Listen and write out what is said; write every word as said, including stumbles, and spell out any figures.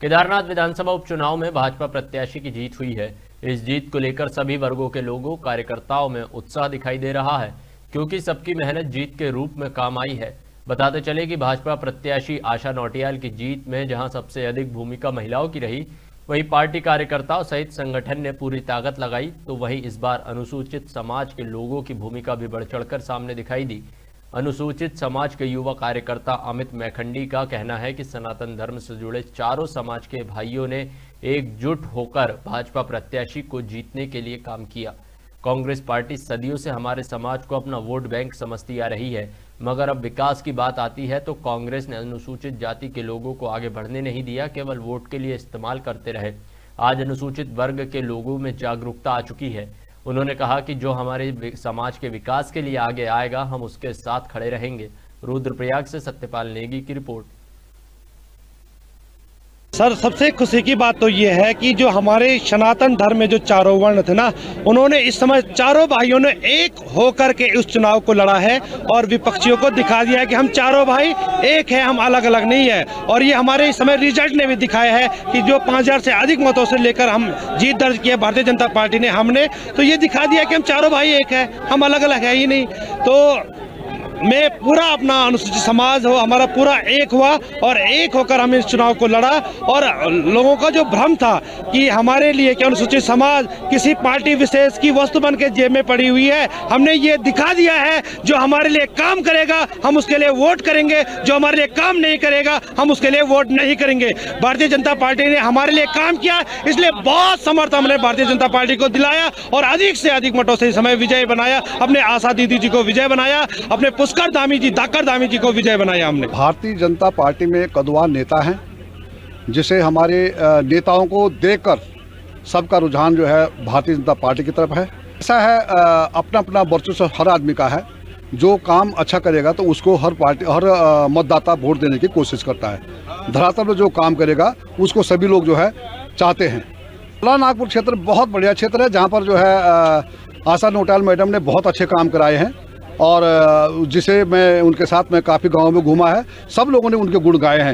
केदारनाथ विधानसभा उपचुनाव में भाजपा प्रत्याशी की जीत हुई है। इस जीत को लेकर सभी वर्गों के लोगों, कार्यकर्ताओं में उत्साह दिखाई दे रहा है, क्योंकि सबकी मेहनत जीत के रूप में काम आई है। बताते चले कि भाजपा प्रत्याशी आशा नौटियाल की जीत में जहां सबसे अधिक भूमिका महिलाओं की रही, वहीं पार्टी कार्यकर्ताओं सहित संगठन ने पूरी ताकत लगाई, तो वहीं इस बार अनुसूचित समाज के लोगों की भूमिका भी बढ़ चढ़कर सामने दिखाई दी। अनुसूचित समाज के युवा कार्यकर्ता अमित मैखंडी का कहना है कि सनातन धर्म से जुड़े चारों समाज के भाइयों ने एकजुट होकर भाजपा प्रत्याशी को जीतने के लिए काम किया। कांग्रेस पार्टी सदियों से हमारे समाज को अपना वोट बैंक समझती आ रही है, मगर अब विकास की बात आती है तो कांग्रेस ने अनुसूचित जाति के लोगों को आगे बढ़ने नहीं दिया, केवल वोट के लिए इस्तेमाल करते रहे। आज अनुसूचित वर्ग के लोगों में जागरूकता आ चुकी है। उन्होंने कहा कि जो हमारे समाज के विकास के लिए आगे आएगा, हम उसके साथ खड़े रहेंगे। रुद्रप्रयाग से सत्यपाल नेगी की रिपोर्ट। सर, सबसे खुशी की बात तो ये है कि जो हमारे सनातन धर्म में जो चारों वर्ण थे ना, उन्होंने इस समय चारों भाइयों ने एक होकर के उस चुनाव को लड़ा है और विपक्षियों को दिखा दिया है कि हम चारों भाई एक है, हम अलग अलग नहीं है। और ये हमारे इस समय रिजल्ट ने भी दिखाया है कि जो पाँच हजार से अधिक मतों से लेकर हम जीत दर्ज किया भारतीय जनता पार्टी ने, हमने तो ये दिखा दिया कि हम चारों भाई एक है, हम अलग अलग है ही नहीं। तो मैं पूरा अपना अनुसूचित समाज हो, हमारा पूरा एक हुआ और एक होकर हम इस चुनाव को लड़ा। और लोगों का जो भ्रम था कि हमारे लिए कि अनुसूचित समाज किसी पार्टी विशेष की वस्तु बन के जेब में पड़ी हुई है, हमने ये दिखा दिया है जो हमारे लिए काम करेगा हम उसके लिए वोट करेंगे, जो हमारे लिए काम नहीं करेगा हम उसके लिए वोट नहीं करेंगे। भारतीय जनता पार्टी ने हमारे लिए काम किया, इसलिए बहुत समर्थन हमने भारतीय जनता पार्टी को दिलाया और अधिक से अधिक मतों से इस समय विजय बनाया। अपने आशा दीदी जी को विजय बनाया, अपने कर धामी जी दाकर धामी जी को विजय बनाया हमने। भारतीय जनता पार्टी में कद्दावर नेता हैं, जिसे हमारे नेताओं को देखकर सबका रुझान जो है भारतीय जनता पार्टी की तरफ है। ऐसा है, अपना अपना वर्चस्व हर आदमी का है, जो काम अच्छा करेगा तो उसको हर पार्टी हर मतदाता वोट देने की कोशिश करता है। धरातल पर जो काम करेगा उसको सभी लोग जो है चाहते हैं। नागपुर क्षेत्र बहुत बढ़िया क्षेत्र है, जहाँ पर जो है आशा नौटियाल मैडम ने बहुत अच्छे काम कराए हैं और जिसे मैं उनके साथ मैं काफ़ी गांव में घूमा है, सब लोगों ने उनके गुण गाए हैं।